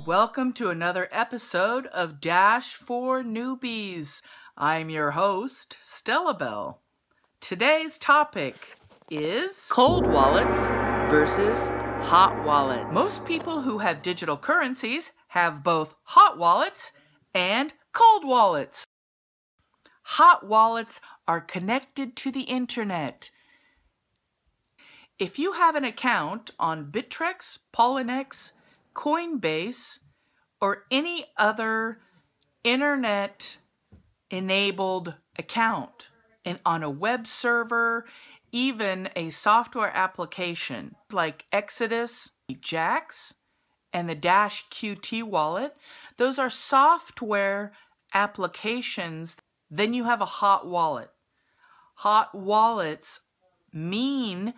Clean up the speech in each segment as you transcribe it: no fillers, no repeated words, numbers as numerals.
and welcome to another episode of Dash for Newbies. I'm your host, Stellabelle. Today's topic is cold wallets versus hot wallets. Most people who have digital currencies have both hot wallets and cold wallets. Hot wallets are connected to the internet. If you have an account on Bittrex, Poloniex, Coinbase, or any other internet-enabled account, and on a web server, even a software application like Exodus, Jaxx, and the Dash QT wallet, those are software applications. Then you have a hot wallet. Hot wallets mean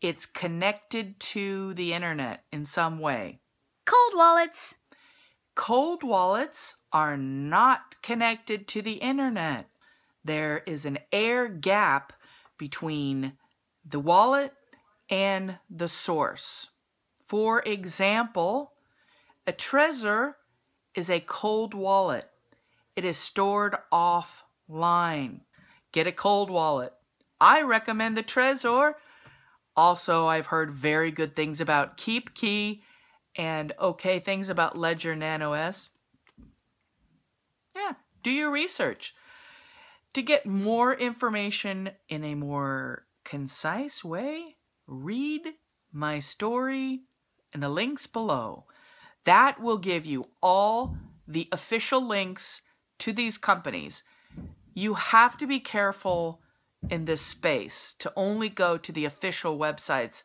it's connected to the internet in some way. Cold wallets. Cold wallets are not connected to the internet. There is an air gap between the wallet and the source. For example, a Trezor is a cold wallet. It is stored offline. Get a cold wallet. I recommend the Trezor. Also, I've heard very good things about KeepKey and okay things about Ledger Nano S. Yeah, do your research. To get more information in a more concise way, read my story in the links below. That will give you all the official links to these companies. You have to be careful in this space to only go to the official websites.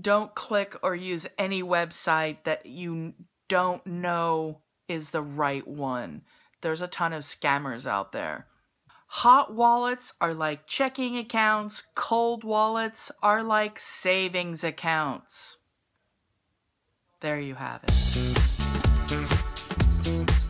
Don't click or use any website that you don't know is the right one. There's a ton of scammers out there. Hot wallets are like checking accounts. Cold wallets are like savings accounts. There you have it.